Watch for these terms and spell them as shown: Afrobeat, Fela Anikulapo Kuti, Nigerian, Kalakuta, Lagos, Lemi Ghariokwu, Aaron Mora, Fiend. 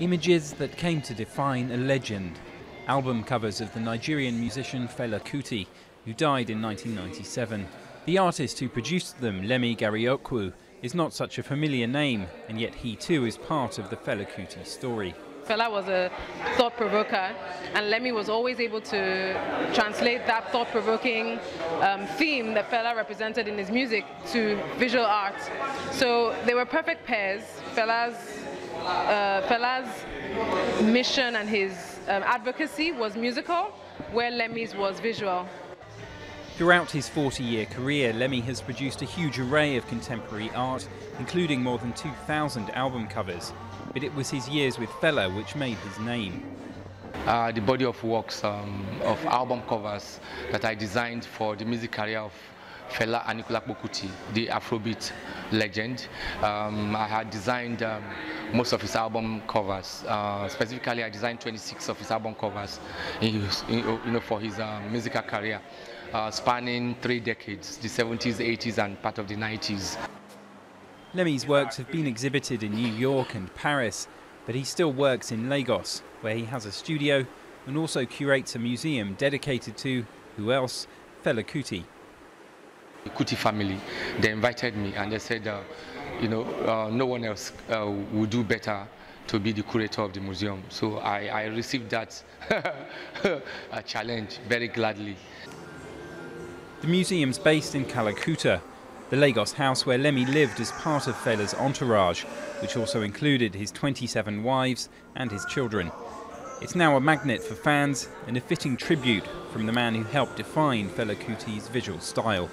Images that came to define a legend. Album covers of the Nigerian musician Fela Kuti, who died in 1997. The artist who produced them, Lemi Ghariokwu, is not such a familiar name, and yet he too is part of the Fela Kuti story. Fela was a thought provoker, and Lemi was always able to translate that thought provoking theme that Fela represented in his music to visual art. So they were perfect pairs. Fela's mission and his advocacy was musical, where Lemi's was visual. Throughout his 40-year career, Lemi has produced a huge array of contemporary art, including more than 2,000 album covers. But it was his years with Fela which made his name. The body of works of album covers that I designed for the music career of Fela Anikulapo Kuti, the Afrobeat legend. I had designed most of his album covers. Specifically, I designed 26 of his album covers for his musical career, spanning 3 decades, the 70s, 80s, and part of the 90s. Lemi's works have been exhibited in New York and Paris, but he still works in Lagos, where he has a studio and also curates a museum dedicated to, who else, Fela Kuti. The Kuti family, they invited me and they said, no one else would do better to be the curator of the museum. So I received that challenge very gladly. The museum's based in Kalakuta, the Lagos house where Lemi lived as part of Fela's entourage, which also included his 27 wives and his children. It's now a magnet for fans and a fitting tribute from the man who helped define Fela Kuti's visual style.